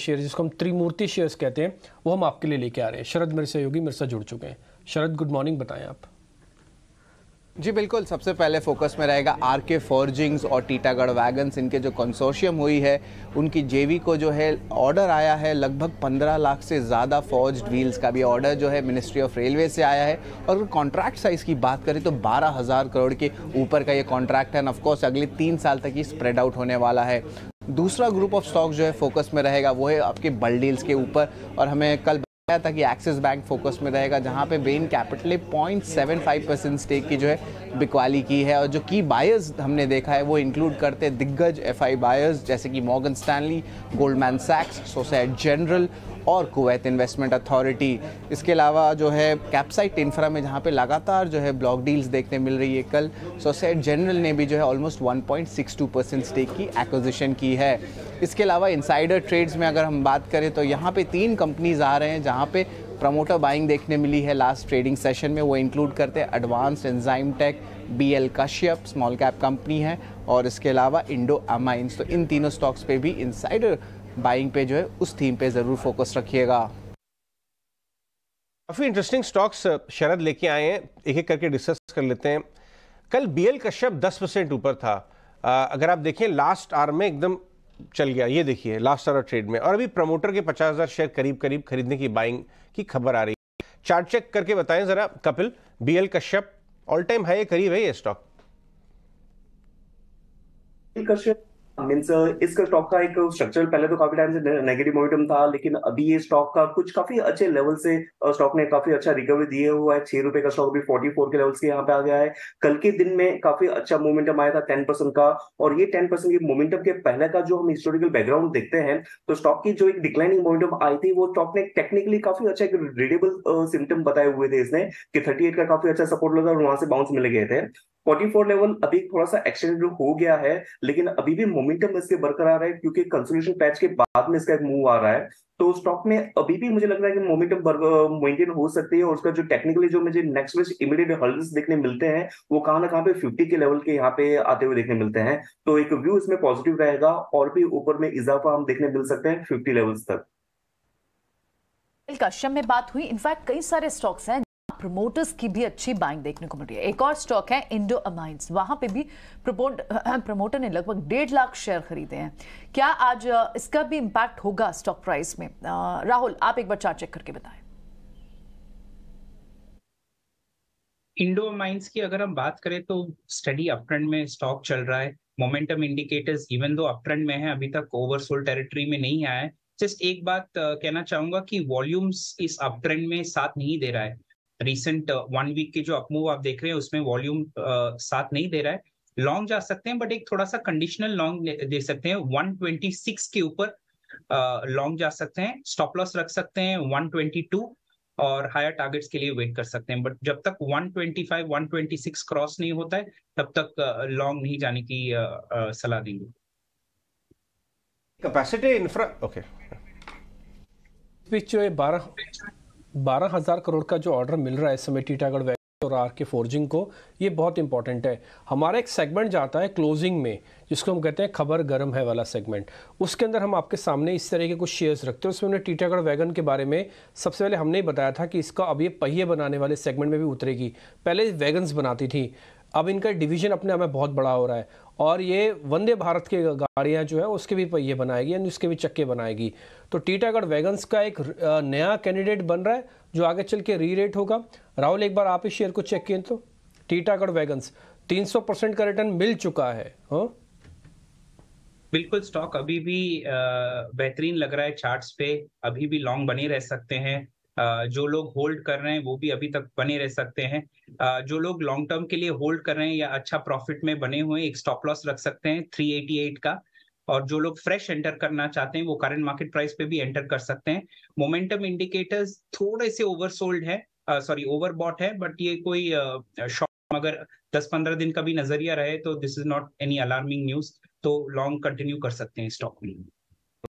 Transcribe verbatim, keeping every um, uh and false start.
Share जिसको हम त्रिमूर्ति shares कहते हैं वो हम आपके लिए लेके आ रहे हैं। शरद मेरे सहयोगी मेरे साथ जुड़ चुके हैं। शरद, गुड मॉर्निंग, बताएं आप। जी बिल्कुल, सबसे पहले फोकस में रहेगा आरके फोर्जिंग्स और टीटागढ़ वैगन्स, इनके जो कंसोर्शियम हुई है उनकी जेवी को जो है ऑर्डर आया है लगभग पंद्रह लाख से ज़्यादा फॉर्ज्ड व्हील्स का भी ऑर्डर जो है मिनिस्ट्री ऑफ रेलवे से आया है। और अगर कॉन्ट्रैक्ट साइज़ की बात करें तो बारह हज़ार करोड़ के ऊपर का ये कॉन्ट्रैक्ट है एंड ऑफकोर्स अगले तीन साल तक ये स्प्रेड आउट होने वाला है। दूसरा ग्रुप ऑफ स्टॉक जो है फोकस में रहेगा वो है आपके बल डील्स के ऊपर, और हमें कल बताया था कि एक्सिस बैंक फोकस में रहेगा जहां पे बेन कैपिटल ने point seven five percent stake की जो है बिकवाली की है। और जो की बायर्स हमने देखा है वो इंक्लूड करते दिग्गज एफआई बायर्स जैसे कि मॉर्गन स्टैनली, गोल्डमैन सैक्स, सोसाइट जनरल और कुवैत इन्वेस्टमेंट अथॉरिटी। इसके अलावा जो है कैपसाइट इंफ्रा में जहाँ पे लगातार जो है ब्लॉक डील्स देखने मिल रही है, कल सोसाइट जनरल ने भी जो है almost one point six two percent stake की एक्विजिशन की है। इसके अलावा इनसाइडर ट्रेड्स में अगर हम बात करें तो यहाँ पे तीन कंपनीज आ रहे हैं जहाँ पे प्रमोटर बाइंग देखने मिली है लास्ट ट्रेडिंग सेशन में। वो इंक्लूड करते हैं advanced enzyme tech, BL Kashyap small cap company है, और इसके अलावा इंडो अमाइंस। तो इन तीनों स्टॉक्स पे भी इनसाइडर बाइंग पे जो है उस थीम पे जरूर फोकस रखिएगा। काफी इंटरेस्टिंग स्टॉक्स शरद लेके आए हैं, एक एक करके डिस्कस कर लेते हैं। कल बीएल कश्यप दस परसेंट ऊपर था, आ, अगर आप देखें लास्ट आवर में एकदम चल गया, ये देखिए लास्ट आवर ट्रेड में। और अभी प्रमोटर के पचास हज़ार शेयर करीब करीब खरीदने की बाइंग की खबर आ रही है। चार्ट चेक करके बताएं जरा Kapil, BL Kashyap all time high करीब है ये स्टॉक। बीएल कश्यप मींस इसका स्टॉक का एक स्ट्रक्चरल पहले तो काफी टाइम से नेगेटिव मोमेंटम था, लेकिन अभी ये स्टॉक का कुछ काफी अच्छे लेवल से स्टॉक ने काफी अच्छा रिकवरी दिए हुआ है। छह रुपए का स्टॉक अभी चौवालीस के लेवल्स के यहाँ पे आ गया है। कल के दिन में काफी अच्छा मोमेंटम आया था टेन परसेंट का, और ये टेन परसेंट के मोमेंटम के पहले का जो हम हिस्टोरिकल बैकग्राउंड देखते हैं तो स्टॉक की जो एक डिक्लाइनिंग मोमेंटम आई थी वो स्टॉक ने टेक्निकली काफी अच्छा एक रीडेबल सिम्टम बताए हुए थे इसने कि थर्टी एट का काफी अच्छा सपोर्ट लगा और वहां से बाउंस मिल गए थे। चौवालीस लेवल अभी थोड़ा सा एक्सटेंड हो गया है, लेकिन अभी भी मोमेंटम इसके बरकरार है क्योंकि कंसोलिडेशन पैच के बाद में इसका एक मूव आ रहा है। तो स्टॉक में अभी भी मुझे लग रहा है कि मोमेंटम मेंटेन हो सकती है, और उसका जो टेक्निकली जो मुझे नेक्स्ट वीक इमीडिएट होल्ड्स देखने मिलते हैं वो कहां ना कहां पे पचास के लेवल के यहाँ पे आते हुए देखने मिलते हैं। तो एक व्यू इसमें पॉजिटिव रहेगा और भी ऊपर में इजाफा हम देखने मिल सकते हैं पचास लेवल्स तक। कश्यप में बात हुई, इनफैक्ट कई सारे स्टॉक्स हैं प्रमोटर्स की भी अच्छी बाइंग देखने को मिल रही है। एक और स्टॉक है इंडो अमाइंस, वहां पे भी प्रमोटर ने लगभग डेढ़ लाख शेयर खरीदे हैं। क्या आज इसका भी इंपैक्ट होगा स्टॉक प्राइस में? राहुल, आप एक बार चार्ट चेक करके बताएं। इंडो अमाइंस की अगर हम बात करें तो स्टडी अपट्रेंड में स्टॉक चल रहा है। Momentum indicators even though uptrend में है अभी तक ओवरसोल्ड टेरिटरी में नहीं आया है। जस्ट एक बात कहना चाहूंगा कि वॉल्यूम्स इस अपट्रेंड में साथ नहीं दे रहा है। रिसेंट वन वीक के जो अपमूव आप देख रहे हैं उसमें वॉल्यूम uh, साथ नहीं दे रहा है। लॉन्ग जा सकते हैं बट एक थोड़ा सा कंडीशनल लॉन्ग दे सकते हैं, वन ट्वेंटी सिक्स के ऊपर लॉन्ग uh, जा सकते हैं, स्टॉप लॉस रख सकते हैं वन ट्वेंटी टू और हायर टारगेट्स के लिए वेट कर सकते हैं। बट जब तक one twenty five one twenty six cross नहीं होता है तब तक लॉन्ग uh, नहीं जाने की uh, uh, सलाह देंगे। कैपेसिटी इंफ्रा ओके पिच जो बारह बारह हज़ार करोड़ का जो ऑर्डर मिल रहा है इस समय टीटागढ़ वैगन्स और आरके फोर्जिंग को, ये बहुत इंपॉर्टेंट है। हमारा एक सेगमेंट जाता है क्लोजिंग में जिसको हम कहते हैं खबर गर्म है वाला सेगमेंट, उसके अंदर हम आपके सामने इस तरह के कुछ शेयर्स रखते हैं। उसमें हमने टीटागढ़ वैगन के बारे में सबसे पहले हमने बताया था कि इसका अब ये पहिए बनाने वाले सेगमेंट में भी उतरेगी। पहले वैगन्स बनाती थी, अब इनका डिवीजन अपने आप में बहुत बड़ा हो रहा है और ये वंदे भारत की गाड़ियाँ जो है उसके भी पहिए बनाएगी, यानी उसके भी चक्के बनाएगी। तो टीटागढ़ वैगन्स का एक नया कैंडिडेट बन रहा है जो आगे चल के री रेट होगा। राहुल, एक बार आप इस शेयर को चेक किए तो टीटागढ़ वैगन्स तीन सौ परसेंट का रिटर्न मिल चुका है। हाँ बिल्कुल, स्टॉक अभी भी बेहतरीन लग रहा है चार्ट्स पे, अभी भी लॉन्ग बने रह सकते हैं। Uh, जो लोग होल्ड कर रहे हैं वो भी अभी तक बने रह सकते हैं। uh, जो लोग लॉन्ग टर्म के लिए होल्ड कर रहे हैं या अच्छा प्रॉफिट में बने हुए एक स्टॉप लॉस रख सकते हैं तीन सौ अठासी का, और जो लोग फ्रेश एंटर करना चाहते हैं वो करंट मार्केट प्राइस पे भी एंटर कर सकते हैं। मोमेंटम इंडिकेटर्स थोड़े से ओवरसोल्ड है, सॉरी ओवरबॉट है, बट ये कोई शॉर्ट uh, अगर दस पंद्रह दिन का भी नजरिया रहे तो this is not any alarming news. तो लॉन्ग कंटिन्यू कर सकते हैं स्टॉक में।